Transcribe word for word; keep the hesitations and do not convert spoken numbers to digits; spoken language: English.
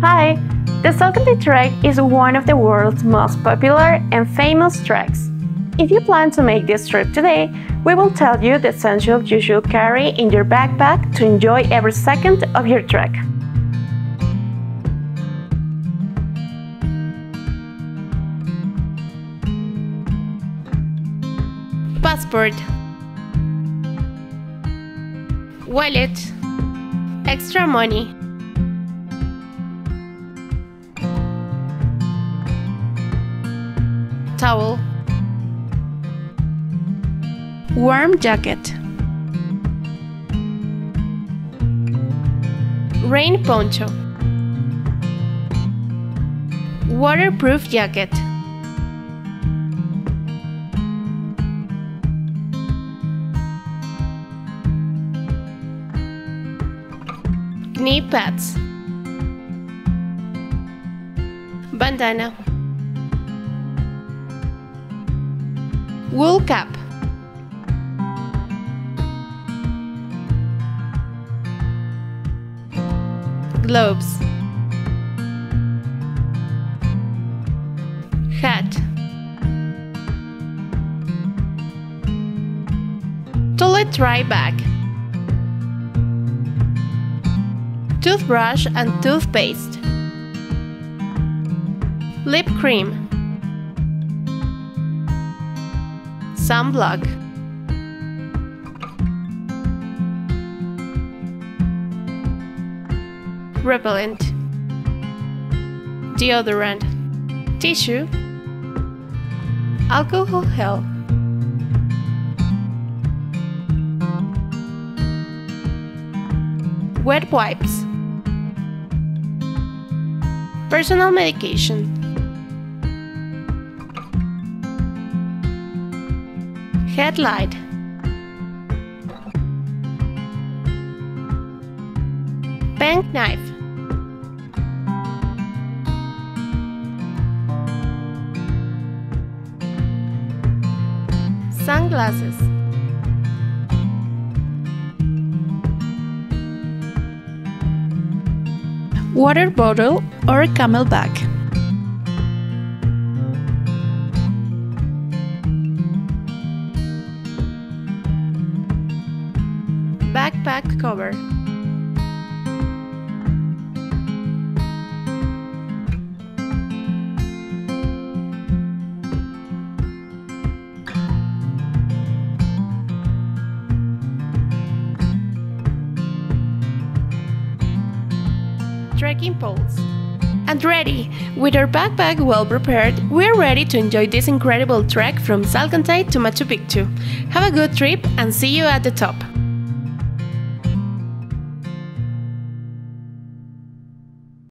Hi! The Salkantay Trek is one of the world's most popular and famous treks. If you plan to make this trip today, we will tell you the essentials you should carry in your backpack to enjoy every second of your trek. Passport, wallet, extra money, towel, warm jacket, rain poncho, waterproof jacket, knee pads, bandana, wool cap, gloves, hat, toilet dry bag, toothbrush and toothpaste, lip cream, sunblock, repellent, deodorant, tissue, alcohol gel, wet wipes, personal medication, headlight, bank knife, sunglasses, water bottle or camel bag, backpack cover, trekking poles. And ready! With our backpack well prepared, we're ready to enjoy this incredible trek from Salkantay to Machu Picchu. Have a good trip and see you at the top!